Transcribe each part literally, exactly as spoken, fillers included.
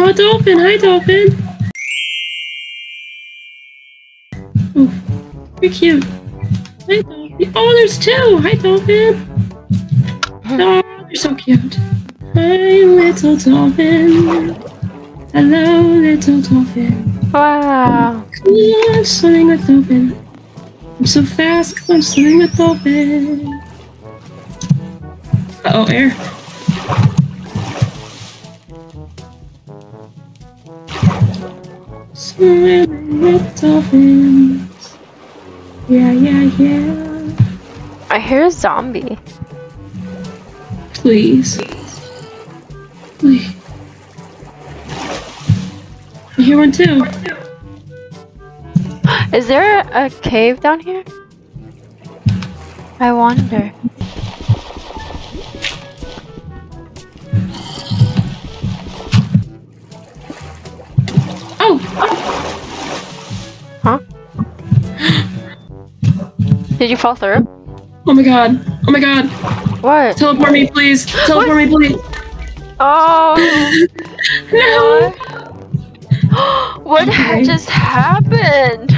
Oh, Dolphin! Hi, Dolphin! Oof. You're cute. Hi, Dolphin! Oh, there's two! Hi, Dolphin! Oh, you're so cute. Hi, little Dolphin. Hello, little Dolphin. Wow. Oh, I'm swimming with Dolphin. I'm so fast because I'm swimming with Dolphin. Uh-oh, air. Swimming with dolphins. Yeah, yeah, yeah. I hear a zombie. Please. Please. I hear one too. Is there a cave down here? I wonder. Huh? Did you fall through? Oh my god. Oh my god. What? Teleport me, please. Teleport what? me, please. Oh. No. What, what okay. just happened?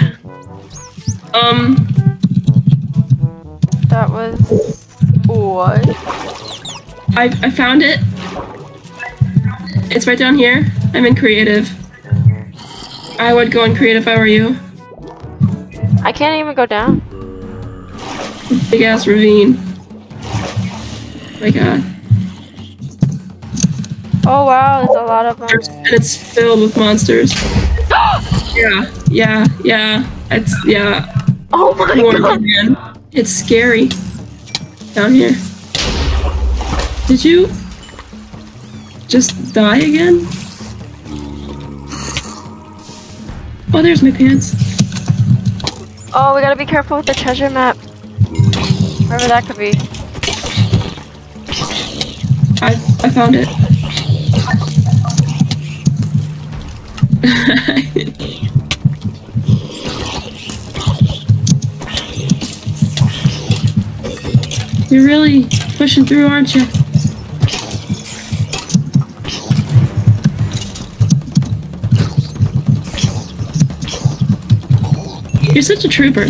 Um. That was... What? I, I found it. It's right down here. I'm in creative. I would go and create if I were you. I can't even go down. Big ass ravine. Oh my god. Oh wow, there's a lot of monsters. And it's filled with monsters. yeah, yeah, yeah. It's, yeah. Oh my Lord, god. Man. It's scary. Down here. Did you just die again? Oh, there's my pants. Oh, we gotta be careful with the treasure map. Wherever that could be. I I found it. You're really pushing through, aren't you? You're such a trooper.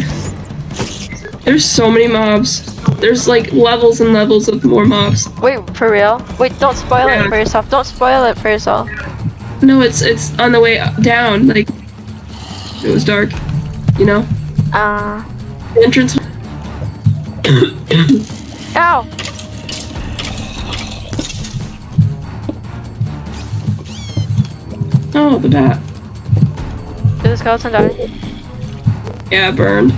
There's so many mobs. There's like levels and levels of more mobs. Wait, for real? Wait, don't spoil yeah. it for yourself. Don't spoil it for yourself. No, it's it's on the way down. Like, it was dark, you know? Uh. The entrance. Ow! Oh, the bat. Did the skeleton die? Yeah, burned.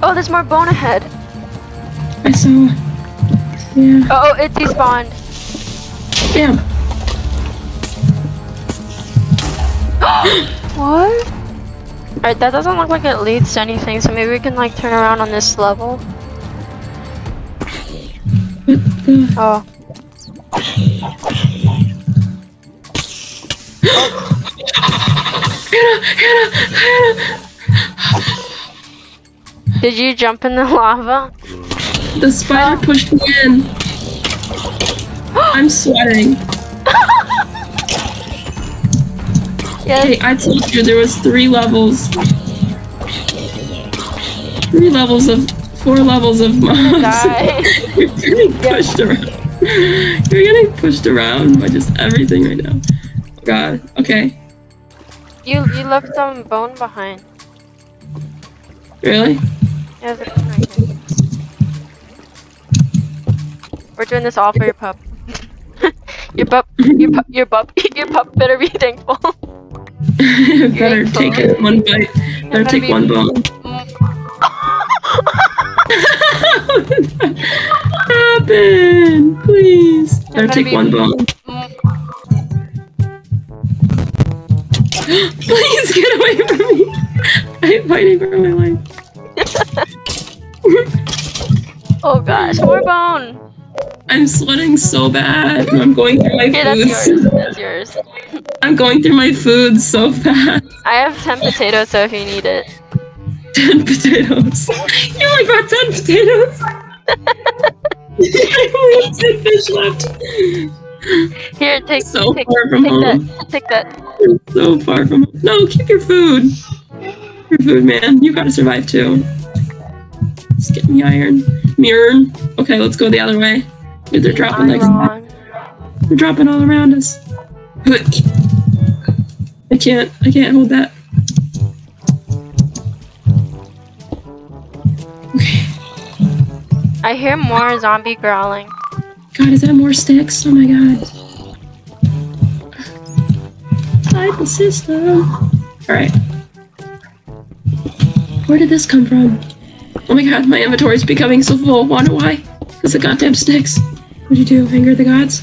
Oh, there's more bone ahead. I saw. Yeah. Uh oh, it despawned. Damn. What? Alright, that doesn't look like it leads to anything, so maybe we can like turn around on this level. What the? Oh. Hannah, Hannah, Hannah. Did you jump in the lava? The spider pushed me in. I'm sweating. Yes. Hey, I told you there was three levels. Three levels of... Four levels of mobs. You're getting pushed around. You're getting pushed around by just everything right now. God. Okay. You you left some bone behind. Really? Yeah, there's a bone right here. We're doing this all for your pup. your pup. Your pup. Your pup. Your pup better be thankful. better thankful. take it one bite. Better, better take be one bone. How did that happen? Please. There, take one bone. Please get away from me. I'm fighting for my life. Oh gosh, more bone. I'm sweating so bad. I'm going through my yeah, foods. That's yours. That's yours. I'm going through my food so fast. I have ten potatoes, so if you need it. ten potatoes. You only got ten potatoes. I only have ten fish left. Here, take so take, far from take home. that. Take that. So far from home. No, keep your food. Your food, man. You gotta survive too. Just get me iron. Mirror. Okay, let's go the other way. Dude, they're dropping like they're dropping all around us. I can't. I can't hold that. I hear more zombie growling. God, is that more sticks? Oh my god. Cycle system. All right. Where did this come from? Oh my god, my inventory is becoming so full. Wonder why? Because the goddamn sticks. What'd you do? Anger the gods?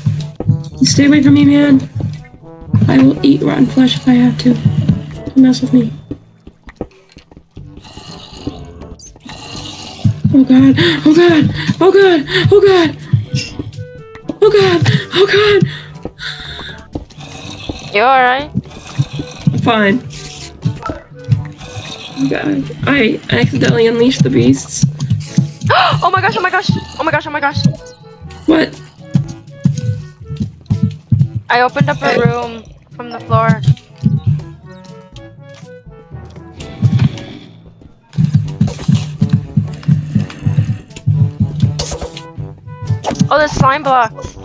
You stay away from me, man. I will eat rotten flesh if I have to. Don't mess with me. Oh god. Oh god. Oh god. Oh god. Oh god. Oh god. You alright? I'm fine. Oh god. I accidentally unleashed the beasts. Oh my gosh, oh my gosh. Oh my gosh, oh my gosh. What? I opened up a room from the floor. Oh, there's slime blocks.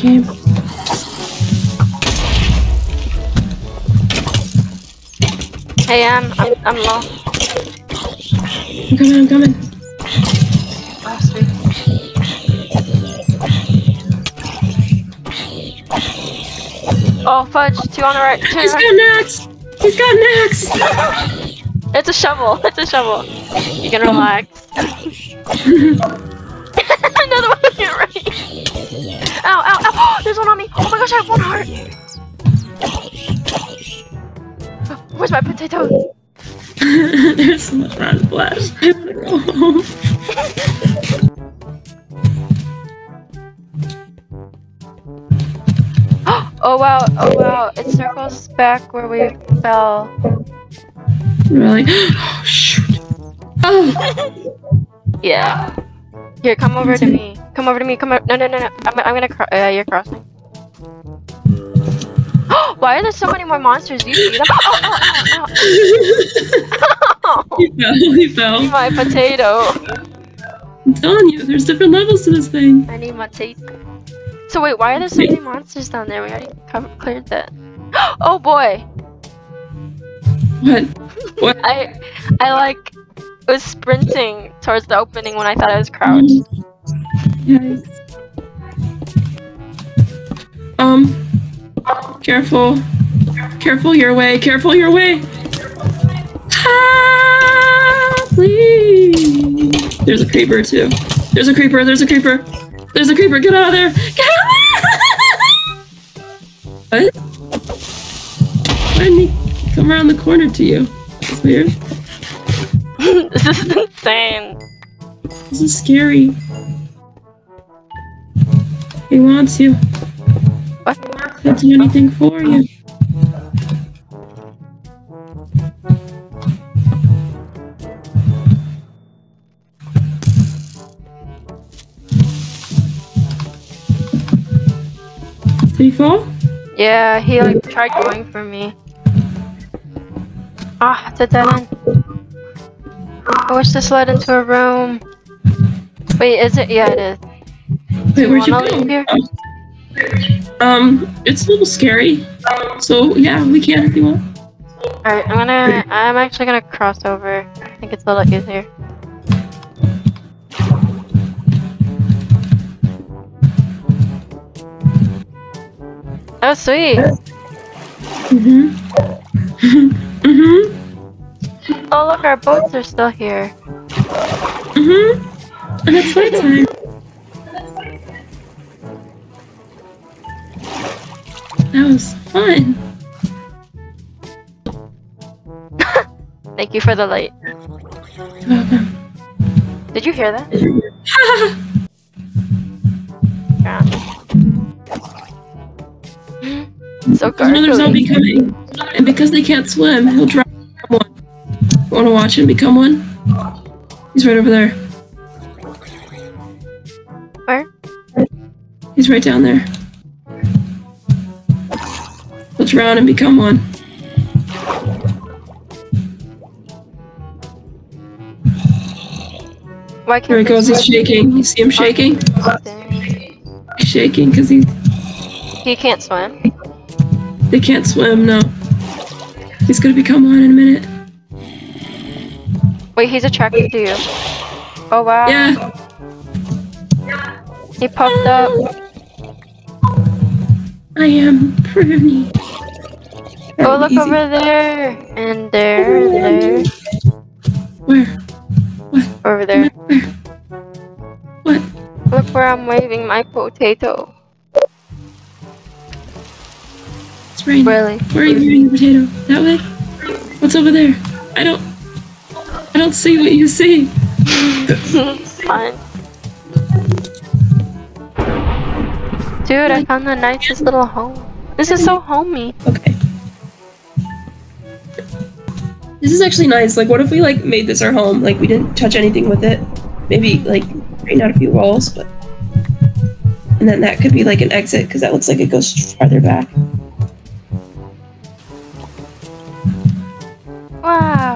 Game. Hey, I'm, I'm, I'm low. I'm coming, I'm coming. Oh, sweet. Oh, fudge, two on the right. Two He's right. got an axe! He's got an axe! It's a shovel, it's a shovel. You can relax. Another one on your right. Ow, ow, ow! There's one on me! Oh my gosh, I have one heart! Where's my potato? There's so much rotten flesh. I wanna go home. Oh wow, oh wow. It circles back where we fell. Really? Oh shoot. Oh! Yeah. Here, come over to me. Come over to me. Come over. No, no, no, no. I'm, I'm gonna. Cro uh, you're crossing. Why are there so many more monsters? You see them? Oh, oh, oh, oh. He fell. He fell. I need my potato. I'm telling you, there's different levels to this thing. I need my potato. So wait, why are there so many monsters down there? We already covered, cleared that. Oh boy. What? What? I, I like. I was sprinting towards the opening when I thought I was crouched. Yes. Um, careful. Careful your way, careful your way! Ah, please! There's a creeper too. There's a creeper, there's a creeper! There's a creeper, get out of there! Get out of there! What? Why didn't he come around the corner to you? That's weird. This is insane. This is scary. He wants you. What? He'll do anything for you. Did he fall? Yeah, he like tried going for me. Ah, it's a dead end. I wish this led into a room. Wait, is it? Yeah, it is. Wait, where'd you go? Um, it's a little scary. So yeah, we can if you want. All right, I'm gonna. I'm actually gonna cross over. I think it's a little easier. Oh, sweet. Mhm. Mhm. Oh look, our boats are still here. Uh-huh. And it's my time. That was fun. Thank you for the light. You're welcome. Did you hear that? Yeah. So there's another zombie coming, and because they can't swim, he'll drown one. Want to watch him become one? He's right over there. Where? He's right down there. He'll drown and become one. Why can't there he goes, he's shaking. You see him shaking? Oh, he's shaking because he's... He can't swim? They can't swim, no. He's gonna become one in a minute. Wait, he's attracted to you. Oh wow. Yeah. He popped up. I am pretty. Oh, look easy. Over there. And there, there. Where? What? Over there. Where? What? Look where I'm waving my potato. It's raining. Really? Where are you waving your potato? That way? What's over there? I don't... I don't see what you see. It's fine. Dude, I found the nicest little home. This is so homey. Okay. This is actually nice. Like, what if we, like, made this our home? Like, we didn't touch anything with it. Maybe, like, drain out a few walls, but... And then that could be, like, an exit, because that looks like it goes farther back. Wow.